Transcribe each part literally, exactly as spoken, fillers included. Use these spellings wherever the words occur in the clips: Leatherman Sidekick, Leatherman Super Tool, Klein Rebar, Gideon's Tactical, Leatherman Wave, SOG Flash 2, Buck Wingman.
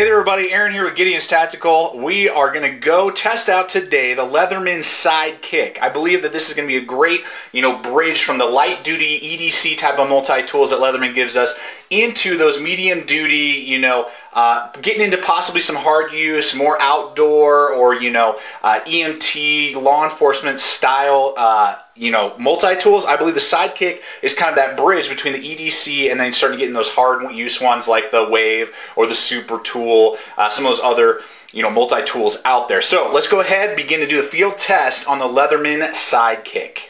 Hey there everybody, Aaron here with Gideon's Tactical. We are going to go test out today the Leatherman Sidekick. I believe that this is going to be a great, you know, bridge from the light duty E D C type of multi-tools that Leatherman gives us into those medium duty, you know, uh, getting into possibly some hard use, more outdoor or, you know, uh, E M T, law enforcement style uh you know, multi-tools. I believe the Sidekick is kind of that bridge between the E D C and then starting getting those hard use ones like the Wave or the Super Tool, uh, some of those other, you know, multi-tools out there. So let's go ahead and begin to do the field test on the Leatherman Sidekick.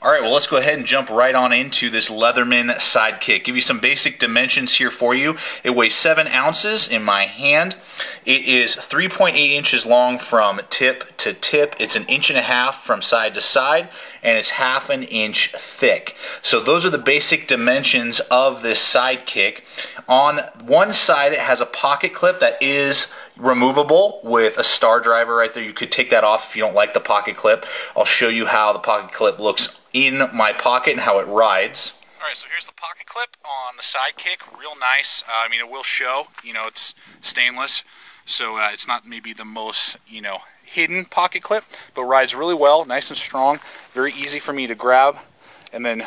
All right, well, let's go ahead and jump right on into this Leatherman Sidekick. Give you some basic dimensions here for you. It weighs seven ounces in my hand. It is three point eight inches long from tip to tip. It's an inch and a half from side to side, and it's half an inch thick. So those are the basic dimensions of this Sidekick. On one side, it has a pocket clip that is removable with a star driver right there. You could take that off if you don't like the pocket clip. I'll show you how the pocket clip looks in my pocket and how it rides. All right, so here's the pocket clip on the Sidekick. Real nice. Uh, I mean, it will show. You know, it's stainless, so uh, it's not maybe the most, you know, hidden pocket clip, but rides really well, nice and strong. Very easy for me to grab and then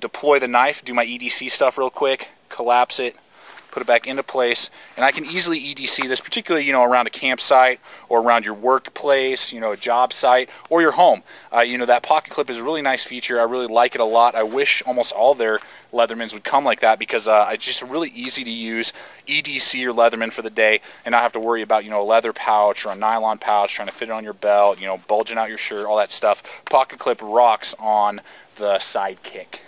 deploy the knife, do my E D C stuff real quick, collapse it, put it back into place, and I can easily E D C this, particularly, you know, around a campsite or around your workplace, you know, a job site or your home. Uh, you know, that pocket clip is a really nice feature. I really like it a lot. I wish almost all their Leathermans would come like that, because uh, it's just really easy to use. E D C your Leatherman for the day and not have to worry about, you know, a leather pouch or a nylon pouch trying to fit it on your belt, you know, bulging out your shirt, all that stuff. Pocket clip rocks on the Sidekick.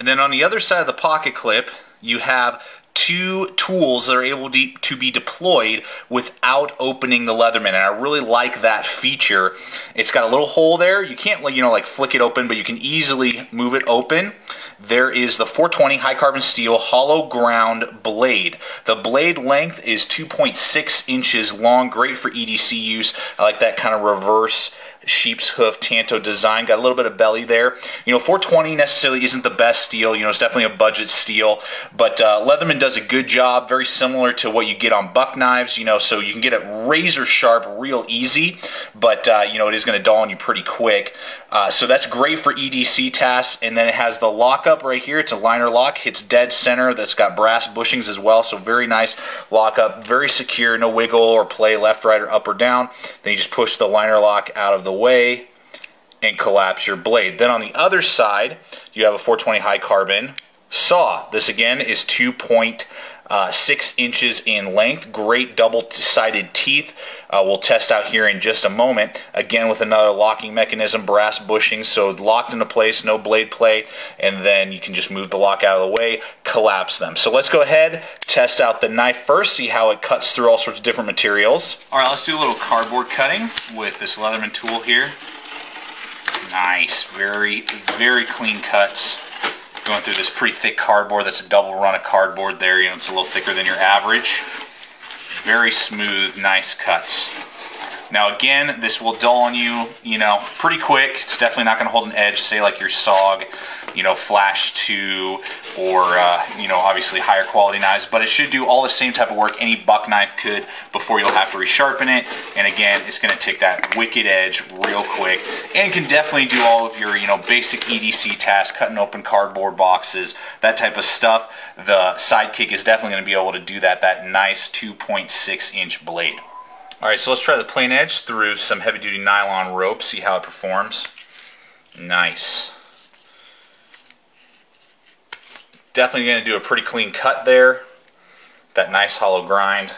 And then on the other side of the pocket clip, you have two tools that are able to, to be deployed without opening the Leatherman, and I really like that feature. It's got a little hole there. You can't, you know, like flick it open, but you can easily move it open. There is the four twenty high carbon steel hollow ground blade. The blade length is two point six inches long. Great for E D C use. I like that kind of reverse sheep's hoof tanto design. Got a little bit of belly there. You know, four twenty necessarily isn't the best steel. You know, it's definitely a budget steel, but uh, Leatherman does a good job. Very similar to what you get on buck knives, you know, so you can get it razor sharp real easy, but uh, you know, it is going to dull on you pretty quick. Uh, so that's great for E D C tasks. And then it has the lockup right here. It's a liner lock. Hits dead center. That's got brass bushings as well, so very nice lockup. Very secure. No wiggle or play left, right, or up or down. Then you just push the liner lock out of the way and collapse your blade. Then on the other side, you have a four twenty high carbon saw. This again is two point six inches in length. Great double-sided teeth. Uh, we'll test out here in just a moment. Again with another locking mechanism, brass bushings, so locked into place, no blade play, and then you can just move the lock out of the way, collapse them. So let's go ahead, test out the knife first, see how it cuts through all sorts of different materials. Alright, let's do a little cardboard cutting with this Leatherman tool here. Nice, very, very clean cuts. Going through this pretty thick cardboard. That's a double run of cardboard there. You know, it's a little thicker than your average. Very smooth, nice cuts. Now again, this will dull on you, you know, pretty quick. It's definitely not going to hold an edge, say like your S O G, you know, Flash two, or, uh, you know, obviously higher quality knives, but it should do all the same type of work any buck knife could before you'll have to resharpen it. And again, it's going to take that wicked edge real quick, and can definitely do all of your, you know, basic E D C tasks, cutting open cardboard boxes, that type of stuff. The Sidekick is definitely going to be able to do that, that nice two point six inch blade. All right, so let's try the plain edge through some heavy-duty nylon rope, see how it performs. Nice. Definitely going to do a pretty clean cut there. That nice hollow grind.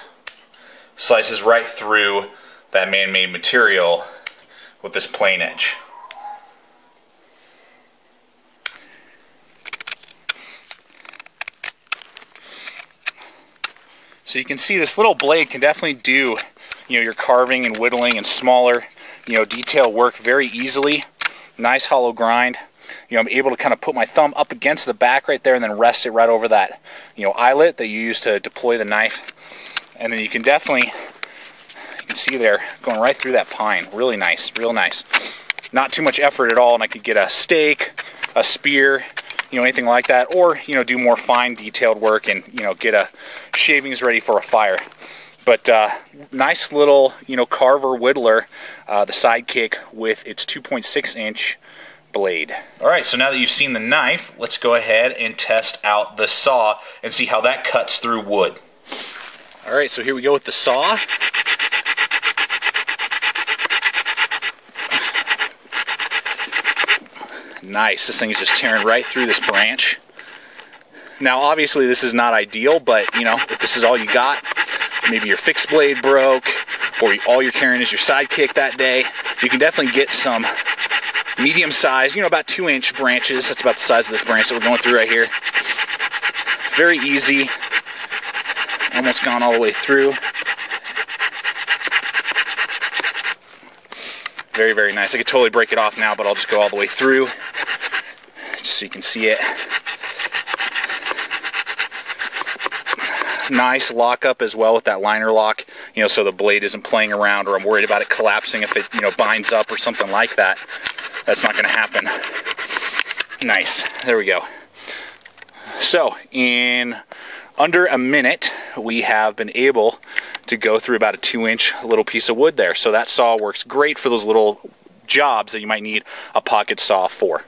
Slices right through that man-made material with this plain edge. So you can see this little blade can definitely do, you know, you're carving and whittling and smaller, you know, detail work very easily. Nice hollow grind. You know, I'm able to kind of put my thumb up against the back right there and then rest it right over that, you know, eyelet that you use to deploy the knife. And then you can definitely, you can see there, going right through that pine. Really nice, real nice. Not too much effort at all, and I could get a stake, a spear, you know, anything like that, or, you know, do more fine detailed work and, you know, get a shavings ready for a fire. But uh, nice little, you know, carver whittler, uh, the Sidekick with its two point six inch blade. All right, so now that you've seen the knife, let's go ahead and test out the saw and see how that cuts through wood. All right, so here we go with the saw. Nice, this thing is just tearing right through this branch. Now, obviously this is not ideal, but, you know, if this is all you got, maybe your fixed blade broke, or all you're carrying is your Sidekick that day, you can definitely get some medium size, you know, about two inch branches. That's about the size of this branch that we're going through right here. Very easy. Almost gone all the way through. Very, very nice. I could totally break it off now, but I'll just go all the way through just so you can see it. Nice lockup as well with that liner lock, you know, so the blade isn't playing around, or I'm worried about it collapsing if it, you know, binds up or something like that. That's not going to happen. Nice. There we go. So in under a minute, we have been able to go through about a two inch little piece of wood there. So that saw works great for those little jobs that you might need a pocket saw for.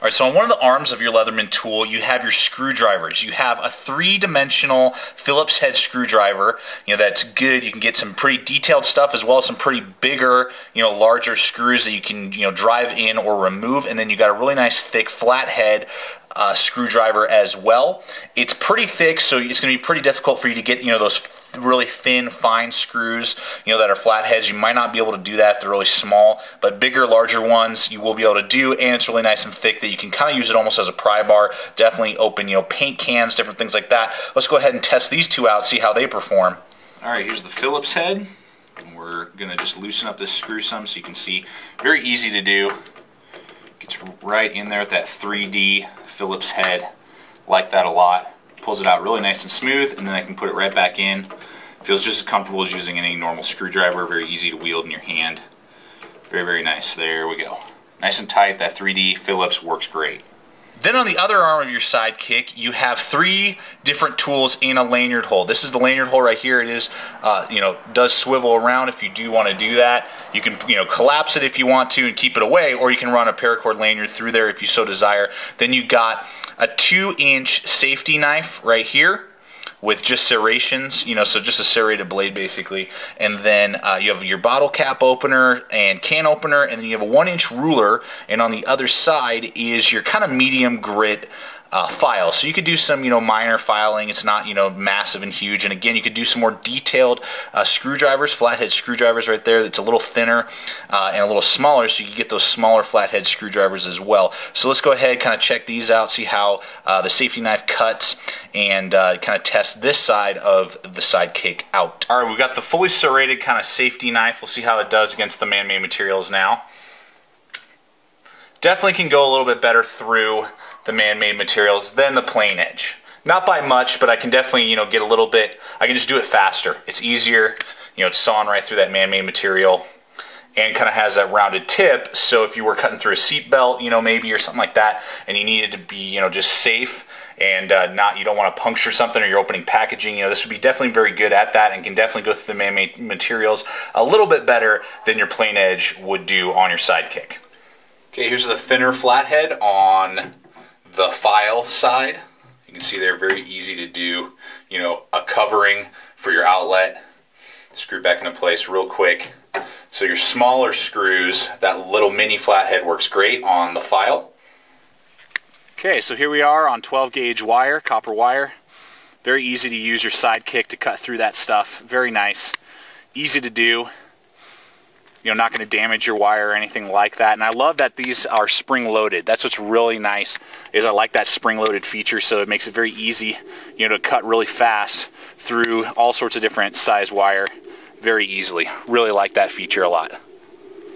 All right, so on one of the arms of your Leatherman tool, you have your screwdrivers. You have a three-dimensional Phillips head screwdriver. You know, that's good. You can get some pretty detailed stuff, as well as some pretty bigger, you know, larger screws that you can, you know, drive in or remove. And then you got a really nice thick flathead uh, screwdriver as well. It's pretty thick, so it's going to be pretty difficult for you to get, you know, those really thin, fine screws, you know, that are flatheads. You might not be able to do that if they're really small, but bigger, larger ones you will be able to do, and it's really nice and thick that you can kind of use it almost as a pry bar. Definitely open, you know, paint cans, different things like that. Let's go ahead and test these two out, see how they perform. All right, here's the Phillips head, and we're gonna just loosen up this screw some so you can see. Very easy to do. Gets right in there with that three D Phillips head. Like that a lot. Pulls it out really nice and smooth, and then I can put it right back in. Feels just as comfortable as using any normal screwdriver. Very easy to wield in your hand. Very, very nice. There we go. Nice and tight. That three D Phillips works great. Then on the other arm of your Sidekick, you have three different tools in a lanyard hole. This is the lanyard hole right here. It is, uh, you know, does swivel around if you do want to do that. You can, you know, collapse it if you want to and keep it away, or you can run a paracord lanyard through there if you so desire. Then you got a two-inch safety knife right here with just serrations, you know, so just a serrated blade basically. And then uh, you have your bottle cap opener and can opener, and then you have a one inch ruler, and on the other side is your kind of medium grit uh, file. So you could do some, you know, minor filing. It's not, you know, massive and huge. And again, you could do some more detailed uh, screwdrivers, flathead screwdrivers right there. That's a little thinner uh, and a little smaller, so you can get those smaller flathead screwdrivers as well. So let's go ahead, kind of check these out, see how uh, the safety knife cuts, and uh, kind of test this side of the Sidekick out. All right, we've got the fully serrated kind of safety knife. We'll see how it does against the man-made materials now. Definitely can go a little bit better through the man-made materials than the plain edge. Not by much, but I can definitely, you know, get a little bit, I can just do it faster. It's easier, you know, it's sawn right through that man-made material, and kind of has that rounded tip, so if you were cutting through a seatbelt, you know, maybe, or something like that, and you needed to be, you know, just safe, and uh, not, you don't want to puncture something, or you're opening packaging, you know, this would be definitely very good at that, and can definitely go through the man-made materials a little bit better than your plain edge would do on your Sidekick. Okay, here's the thinner flathead on the file side. You can see they're very easy to do, you know, a covering for your outlet, screw back into place real quick. So your smaller screws, that little mini flathead works great on the file. Okay, so here we are on twelve gauge wire, copper wire. Very easy to use your Sidekick to cut through that stuff. Very nice, easy to do. You know, not going to damage your wire or anything like that. And I love that these are spring-loaded. That's what's really nice, is I like that spring-loaded feature, so it makes it very easy, you know, to cut really fast through all sorts of different size wire very easily. Really like that feature a lot.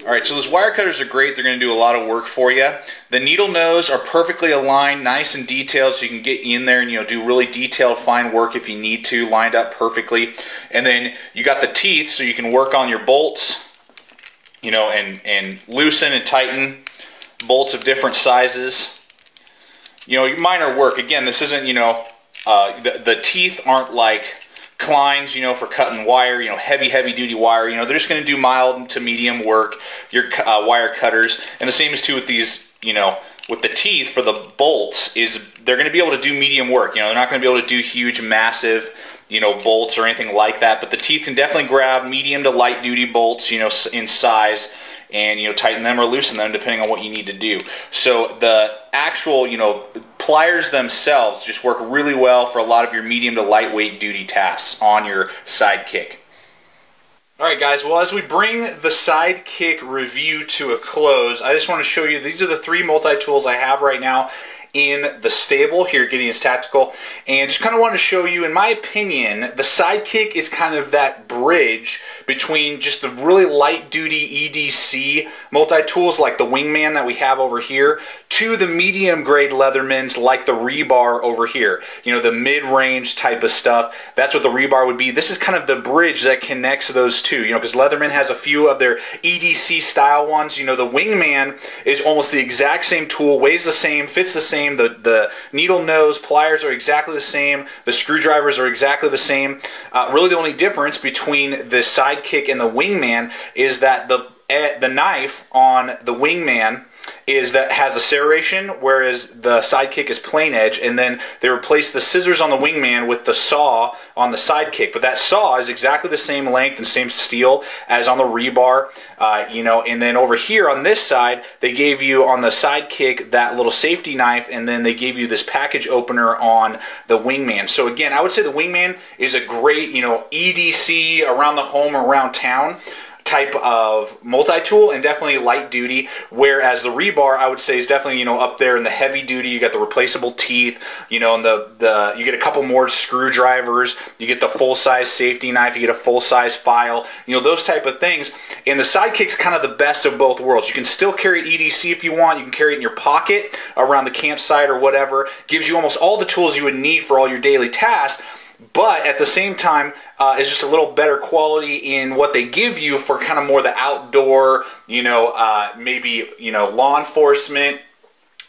All right, so those wire cutters are great. They're going to do a lot of work for you. The needle nose are perfectly aligned, nice and detailed, so you can get in there and, you know, do really detailed, fine work if you need to, lined up perfectly. And then you got the teeth, so you can work on your bolts, you know, and, and loosen and tighten bolts of different sizes. you know, minor work. Again, this isn't, you know, uh, the, the teeth aren't like Klein's, you know, for cutting wire, you know, heavy, heavy duty wire. You know, they're just going to do mild to medium work, your uh, wire cutters. And the same is too with these, you know, with the teeth for the bolts, is they're going to be able to do medium work. You know, they're not going to be able to do huge, massive, you know, bolts or anything like that. But the teeth can definitely grab medium to light duty bolts, you know, in size, and, you know, tighten them or loosen them depending on what you need to do. So the actual, you know, pliers themselves just work really well for a lot of your medium to lightweight duty tasks on your Sidekick. Alright guys, well, as we bring the Sidekick review to a close, I just want to show you, these are the three multi-tools I have right now in the stable here at Gideon's Tactical, and just kind of want to show you, in my opinion, the Sidekick is kind of that bridge between just the really light duty E D C multi-tools like the Wingman that we have over here to the medium grade Leathermans like the Rebar over here. You know, the mid-range type of stuff, that's what the Rebar would be. This is kind of the bridge that connects those two, you know, because Leatherman has a few of their E D C style ones. You know, the Wingman is almost the exact same tool, weighs the same, fits the same. The, the needle nose pliers are exactly the same. The screwdrivers are exactly the same. Uh, really the only difference between the Sidekick and the Wingman is that the, the knife on the Wingman is that has a serration, whereas the Sidekick is plain edge, and then they replace the scissors on the Wingman with the saw on the Sidekick. But that saw is exactly the same length and same steel as on the Rebar, uh, you know. And then over here on this side, they gave you on the Sidekick that little safety knife, and then they gave you this package opener on the Wingman. So again, I would say the Wingman is a great, you know, E D C around the home, around town type of multi-tool, and definitely light duty, whereas the Rebar, I would say, is definitely, you know, up there in the heavy duty. You got the replaceable teeth, you know, and the, the you get a couple more screwdrivers, you get the full-size safety knife, you get a full-size file, you know, those type of things. And the Sidekick's kind of the best of both worlds. You can still carry E D C if you want, you can carry it in your pocket around the campsite or whatever. Gives you almost all the tools you would need for all your daily tasks, but at the same time, uh, it's just a little better quality in what they give you for kind of more the outdoor, you know, uh, maybe, you know, law enforcement,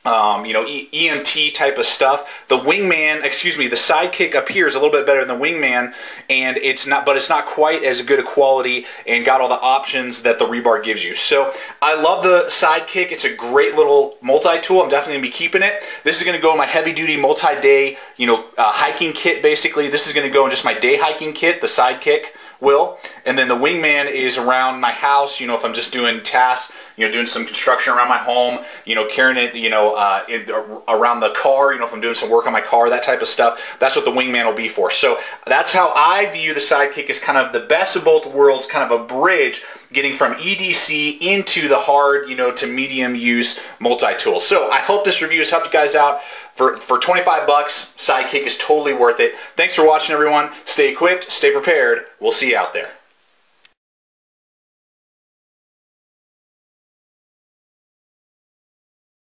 um, you know, e EMT type of stuff. The Wingman, excuse me, the Sidekick up here is a little bit better than the Wingman, and it's not, but it's not quite as good a quality and got all the options that the Rebar gives you. So I love the Sidekick. It's a great little multi-tool. I'm definitely gonna be keeping it. This is gonna go in my heavy-duty multi-day, you know, uh, hiking kit. Basically, this is gonna go in just my day hiking kit. The Sidekick will, and then the Wingman is around my house, you know, if I'm just doing tasks, you know, doing some construction around my home, you know, carrying it, you know, uh, it, around the car, you know, if I'm doing some work on my car, that type of stuff, that's what the Wingman will be for. So that's how I view the Sidekick, as kind of the best of both worlds, kind of a bridge getting from E D C into the hard, you know, to medium use multi-tool. So I hope this review has helped you guys out. For, for twenty-five bucks, Sidekick is totally worth it. Thanks for watching, everyone. Stay equipped, stay prepared. We'll see you out there.